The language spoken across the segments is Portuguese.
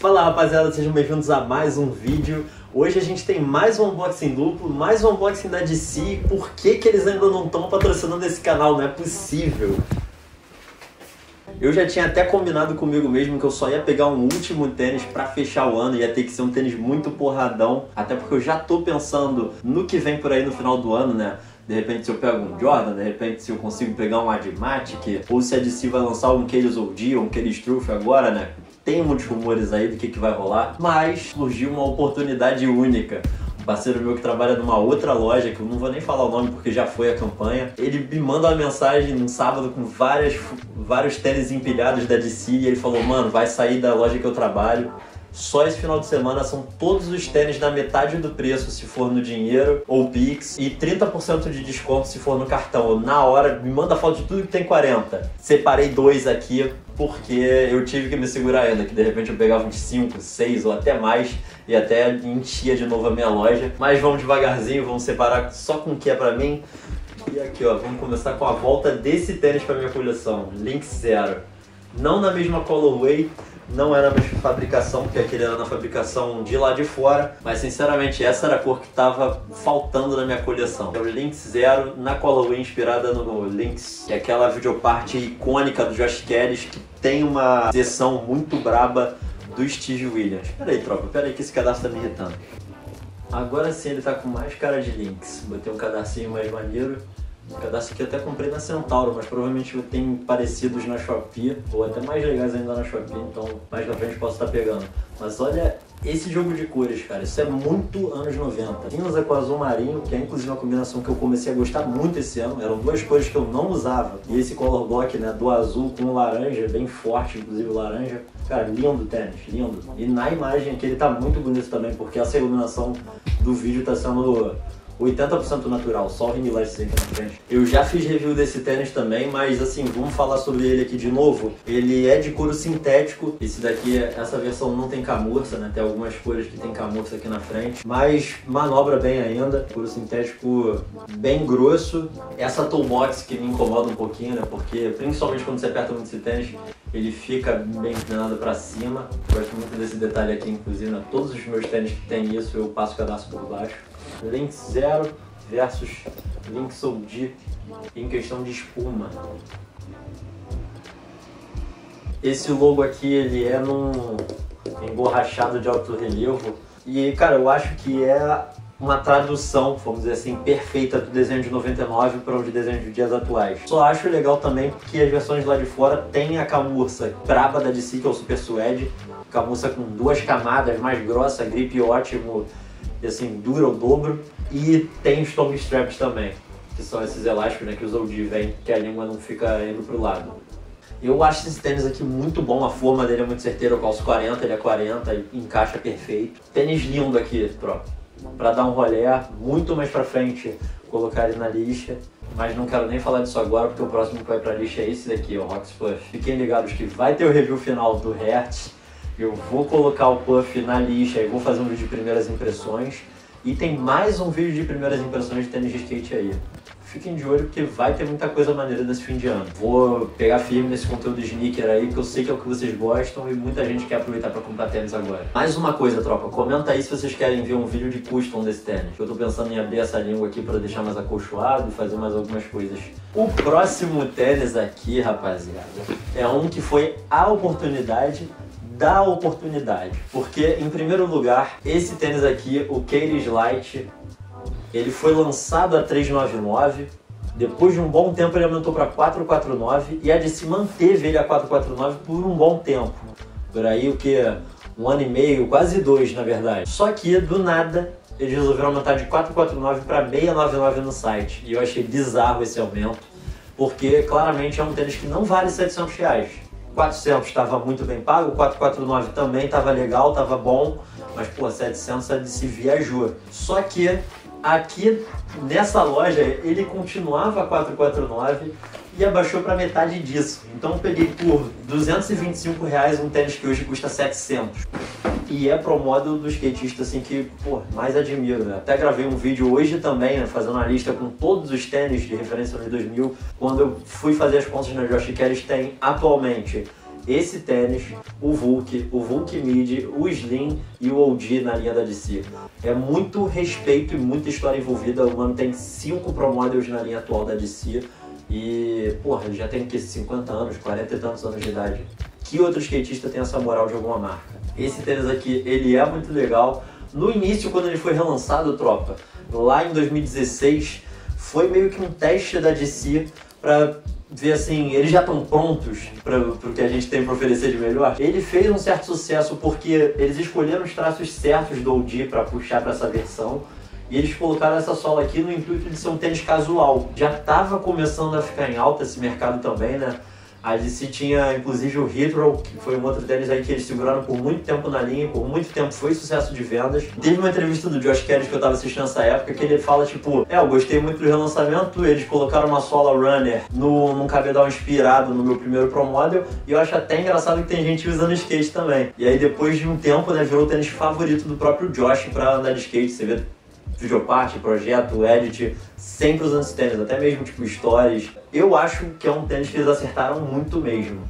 Fala rapaziada, sejam bem-vindos a mais um vídeo. Hoje a gente tem mais um unboxing duplo, mais um unboxing da DC. Por que que eles ainda não estão patrocinando esse canal? Não é possível. Eu já tinha até combinado comigo mesmo que eu só ia pegar um último tênis pra fechar o ano. Ia ter que ser um tênis muito porradão, até porque eu já tô pensando no que vem por aí no final do ano, né? De repente se eu pego um Jordan, de repente se eu consigo pegar um Adiatic, ou se a DC vai lançar um Kalis OG ou um Kalis Truth agora, né? Tem muitos rumores aí do que vai rolar, mas surgiu uma oportunidade única. Um parceiro meu que trabalha numa outra loja, que eu não vou nem falar o nome porque já foi a campanha, ele me manda uma mensagem num sábado com vários tênis empilhados da DC e ele falou: mano, vai sair da loja que eu trabalho. Só esse final de semana são todos os tênis na metade do preço se for no dinheiro ou Pix e 30% de desconto se for no cartão. Na hora, me manda foto de tudo que tem 40. Separei dois aqui porque eu tive que me segurar ainda, que de repente eu pegava uns 5, 6 ou até mais e até enchia de novo a minha loja. Mas vamos devagarzinho, vamos separar só com o que é pra mim. E aqui ó, vamos começar com a volta desse tênis pra minha coleção, Link Zero. Não na mesma colorway, não era a mesma fabricação, porque aquele era na fabricação de lá de fora, mas sinceramente essa era a cor que estava faltando na minha coleção. É o Link Zero na colorway inspirada no Lynx, que é aquela videoparte icônica do Josh Kelly, que tem uma seção muito braba do Steve Williams. Pera aí tropa, pera aí que esse cadastro tá me irritando. Agora sim ele tá com mais cara de Lynx, botei um cadarcinho mais maneiro. Um cadastro que eu até comprei na Centauro, mas provavelmente eu tenho parecidos na Shopee, ou até mais legais ainda na Shopee, então mais pra frente posso estar pegando. Mas olha esse jogo de cores, cara, isso é muito anos 90. Cinza com azul marinho, que é inclusive uma combinação que eu comecei a gostar muito esse ano, eram duas cores que eu não usava. E esse color block, né, do azul com laranja, bem forte, inclusive laranja. Cara, lindo o tênis, lindo. E na imagem aqui ele tá muito bonito também, porque essa iluminação do vídeo tá sendo 80% natural, só o ring light sempre na frente. Eu já fiz review desse tênis também, mas assim, vamos falar sobre ele aqui de novo. Ele é de couro sintético. Esse daqui, essa versão não tem camurça, né? Tem algumas cores que tem camurça aqui na frente, mas manobra bem ainda. Couro sintético bem grosso. Essa toe box que me incomoda um pouquinho, né? Porque principalmente quando você aperta muito esse tênis, ele fica bem inclinado pra cima. Gosto muito desse detalhe aqui, inclusive, né? Todos os meus tênis que tem isso, eu passo o cadastro por baixo. Link Zero versus Link Soul Deep em questão de espuma. Esse logo aqui ele é num emborrachado de alto relevo e cara, eu acho que é uma tradução, vamos dizer assim, perfeita do desenho de 99 para os desenhos de dias atuais. Só acho legal também que as versões lá de fora tem a camurça braba da DC, que é o Super Suede, camurça com duas camadas, mais grossa, grip ótimo. E assim, dura o dobro. E tem os tongue straps também, que são esses elásticos, né, que os OG vem, que a língua não fica indo pro lado. Eu acho esse tênis aqui muito bom, a forma dele é muito certeira. Eu calço 40, ele é 40 e encaixa perfeito. Tênis lindo aqui, tropa, pra dar um rolê muito mais pra frente, colocar ele na lixa. Mas não quero nem falar disso agora, porque o próximo que vai pra lixa é esse daqui, o Rock's Plus. Fiquem ligados que vai ter o review final do Hertz. Eu vou colocar o Puff na lixa e vou fazer um vídeo de primeiras impressões. E tem mais um vídeo de primeiras impressões de tênis de skate aí. Fiquem de olho porque vai ter muita coisa maneira nesse fim de ano. Vou pegar firme nesse conteúdo de sneaker aí, porque eu sei que é o que vocês gostam e muita gente quer aproveitar pra comprar tênis agora. Mais uma coisa, tropa, comenta aí se vocês querem ver um vídeo de custom desse tênis. Eu tô pensando em abrir essa língua aqui pra deixar mais acolchoado e fazer mais algumas coisas. O próximo tênis aqui, rapaziada, é um que foi a oportunidade da oportunidade, porque em primeiro lugar, esse tênis aqui, o Kalis Light, ele foi lançado a 399, depois de um bom tempo ele aumentou para 449 e a DC manteve ele a 449 por um bom tempo, por aí o que, um ano e meio, quase dois na verdade. Só que do nada eles resolveram aumentar de 449 para 699 no site e eu achei bizarro esse aumento, porque claramente é um tênis que não vale 700 reais. 400 estava muito bem pago, 449 também estava legal, estava bom, mas pô, 700 a DC viajou. Só que aqui nessa loja ele continuava 449 e abaixou para metade disso. Então eu peguei por R$225 um tênis que hoje custa 700. E é pro modo do skatista assim que, pô, mais admiro, né? Até gravei um vídeo hoje também, né, fazendo uma lista com todos os tênis de referência anos 2000. Quando eu fui fazer as contas na Josh Cash tem atualmente esse tênis, o Vulk Mid, o Slim e o OG na linha da DC. É muito respeito e muita história envolvida. O mano tem 5 pro models na linha atual da DC e, porra, ele já tem aqui 50 anos, 40 e tantos anos de idade. Que outro skatista tem essa moral de alguma marca? Esse tênis aqui, ele é muito legal. No início, quando ele foi relançado, tropa, lá em 2016, foi meio que um teste da DC pra ver assim, eles já estão prontos para o que a gente tem para oferecer de melhor. Ele fez um certo sucesso porque eles escolheram os traços certos do OG para puxar para essa versão e eles colocaram essa sola aqui no intuito de ser um tênis casual. Já estava começando a ficar em alta esse mercado também, né? A DC tinha inclusive o Heathrow, que foi um outro tênis aí que eles seguraram por muito tempo na linha, por muito tempo foi sucesso de vendas. Teve uma entrevista do Josh Kelly que eu tava assistindo nessa época, que ele fala tipo, eu gostei muito do relançamento, eles colocaram uma sola runner num cabedal inspirado no meu primeiro pro model, e eu acho até engraçado que tem gente usando skate também. E aí depois de um tempo, né, virou o tênis favorito do próprio Josh pra andar de skate, você vê videoparte, projeto, edit, sempre usando esse tênis, até mesmo tipo stories. Eu acho que é um tênis que eles acertaram muito mesmo.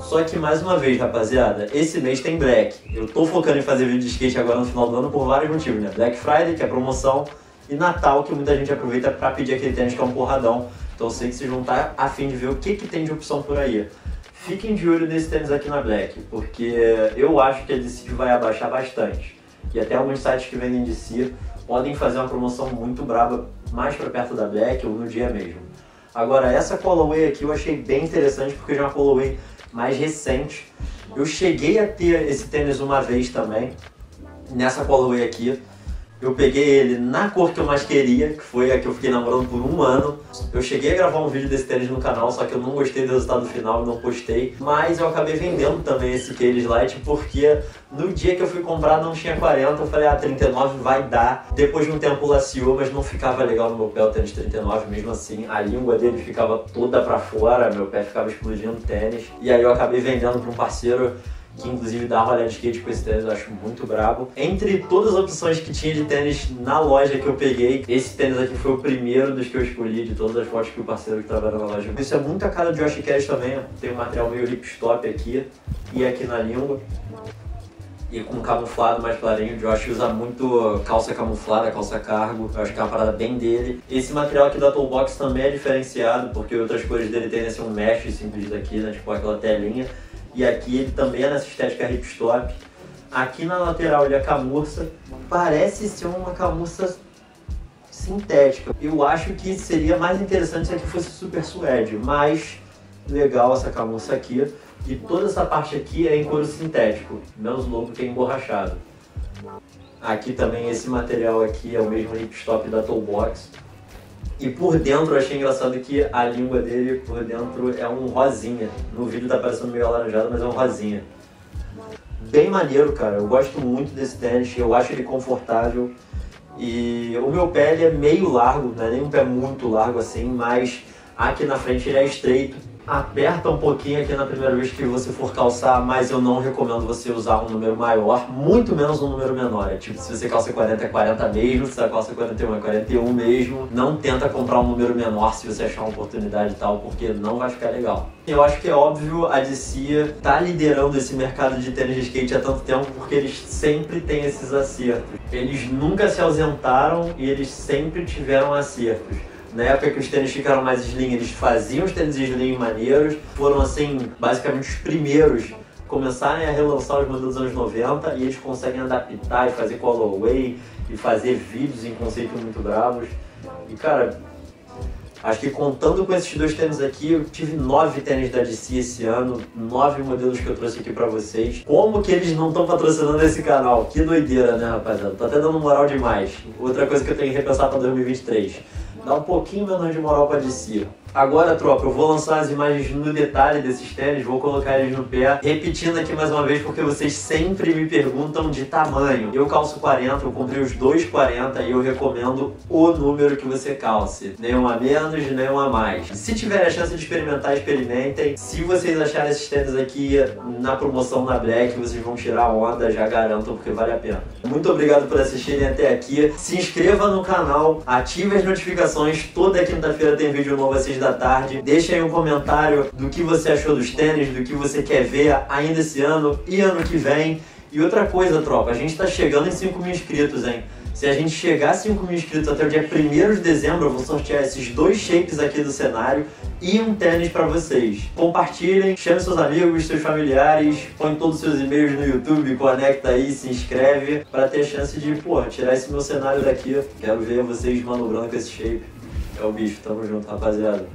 Só que mais uma vez, rapaziada, esse mês tem Black. Eu tô focando em fazer vídeo de skate agora no final do ano por vários motivos, né? Black Friday, que é promoção, e Natal, que muita gente aproveita pra pedir aquele tênis que é um porradão. Então eu sei que vocês vão estar a fim de ver o que tem de opção por aí. Fiquem de olho nesse tênis aqui na Black, porque eu acho que a DC vai abaixar bastante. E até alguns sites que vendem DC podem fazer uma promoção muito braba mais pra perto da Black ou no dia mesmo. Agora, essa colorway aqui eu achei bem interessante porque já é uma colorway mais recente. Eu cheguei a ter esse tênis uma vez também, nessa colorway aqui. Eu peguei ele na cor que eu mais queria, que foi a que eu fiquei namorando por um ano. Eu cheguei a gravar um vídeo desse tênis no canal, só que eu não gostei do resultado final, não postei. Mas eu acabei vendendo também esse Kalis Light, porque no dia que eu fui comprar não tinha 40, eu falei, 39 vai dar. Depois de um tempo laciou, mas não ficava legal no meu pé o tênis 39, mesmo assim. A língua dele ficava toda pra fora, meu pé ficava explodindo o tênis. E aí eu acabei vendendo pra um parceiro, que inclusive dá uma olhada de skate com esse tênis, eu acho muito brabo. Entre todas as opções que tinha de tênis na loja que eu peguei, esse tênis aqui foi o primeiro dos que eu escolhi, de todas as fotos que o parceiro que trabalha na loja. Isso é muito a cara do Josh Cash também, ó. Tem um material meio hip-stop aqui e aqui na língua. E com camuflado mais clarinho, o Josh usa muito calça camuflada, calça cargo, eu acho que é uma parada bem dele. Esse material aqui da Toolbox também é diferenciado, porque outras cores dele tem esse um mesh simples aqui, né, tipo aquela telinha. E aqui ele também é nessa estética hip-stop. Aqui na lateral ele é camurça. Parece ser uma camurça sintética. Eu acho que seria mais interessante se aqui fosse Super Suede, mas legal essa camurça aqui. E toda essa parte aqui é em couro sintético, menos logo que é emborrachado. Aqui também esse material aqui é o mesmo hip-stop da Toolbox. E por dentro eu achei engraçado que a língua dele por dentro é um rosinha. No vídeo tá parecendo meio alaranjado, mas é um rosinha. Bem maneiro, cara. Eu gosto muito desse tênis, eu acho ele confortável. E o meu pé ele é meio largo, não é nem um pé muito largo assim, mas aqui na frente ele é estreito. Aperta um pouquinho aqui na primeira vez que você for calçar, mas eu não recomendo você usar um número maior, muito menos um número menor. É tipo, se você calça 40, é 40 mesmo, se você calça 41, é 41 mesmo. Não tenta comprar um número menor se você achar uma oportunidade e tal, porque não vai ficar legal. Eu acho que é óbvio, a DC tá liderando esse mercado de tênis de skate há tanto tempo, porque eles sempre têm esses acertos. Eles nunca se ausentaram e eles sempre tiveram acertos. Na época que os tênis ficaram mais slim, eles faziam os tênis slim maneiros. Foram, assim, basicamente os primeiros a começarem a relançar os modelos dos anos 90 e eles conseguem adaptar e fazer colorway e fazer vídeos em conceito muito bravos. E, cara, acho que contando com esses dois tênis aqui, eu tive 9 tênis da DC esse ano, 9 modelos que eu trouxe aqui pra vocês. Como que eles não estão patrocinando esse canal? Que doideira, né, rapaziada? Tô até dando moral demais. Outra coisa que eu tenho que repensar pra 2023. Dá um pouquinho menos de moral pra DC. Agora, tropa, eu vou lançar as imagens no detalhe desses tênis, vou colocar eles no pé. Repetindo aqui mais uma vez, porque vocês sempre me perguntam de tamanho. Eu calço 40, eu comprei os dois 40 e eu recomendo o número que você calce. Nenhum a menos, nenhum a mais. Se tiver a chance de experimentar, experimentem. Se vocês acharem esses tênis aqui na promoção na Black, vocês vão tirar onda, já garanto, porque vale a pena. Muito obrigado por assistirem até aqui. Se inscreva no canal, ative as notificações. Toda quinta-feira tem vídeo novo, vocês da tarde. Deixa aí um comentário do que você achou dos tênis, do que você quer ver ainda esse ano e ano que vem. E outra coisa, tropa, a gente tá chegando em 5 mil inscritos, hein? Se a gente chegar a 5 mil inscritos até o dia 1º de dezembro, eu vou sortear esses dois shapes aqui do cenário e um tênis pra vocês. Compartilhem, chame seus amigos, seus familiares, põe todos os seus e-mails no YouTube, conecta aí, se inscreve, pra ter a chance de, pô, tirar esse meu cenário daqui. Quero ver vocês manobrando com esse shape. É o bicho, tamo junto, rapaziada.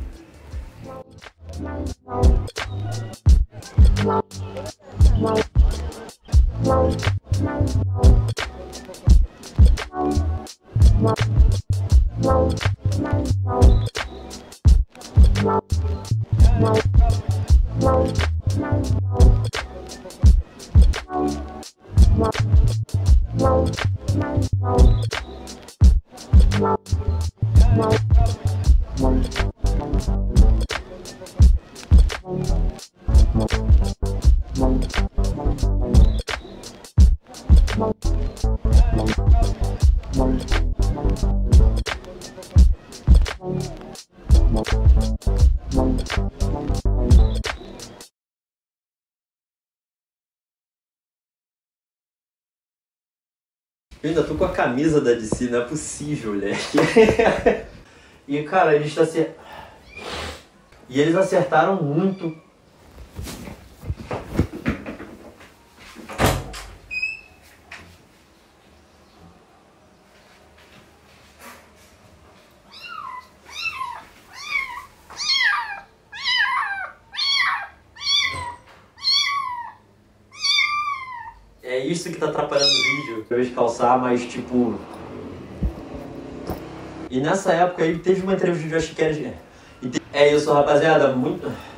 Eu ainda tô com a camisa da DC, não é possível, moleque. E, cara, eles acertaram muito. É isso que tá atrapalhando o vídeo, pra eu descalçar, mas tipo... E nessa época aí teve uma entrevista de Josh Kelly. É isso, rapaziada, muito...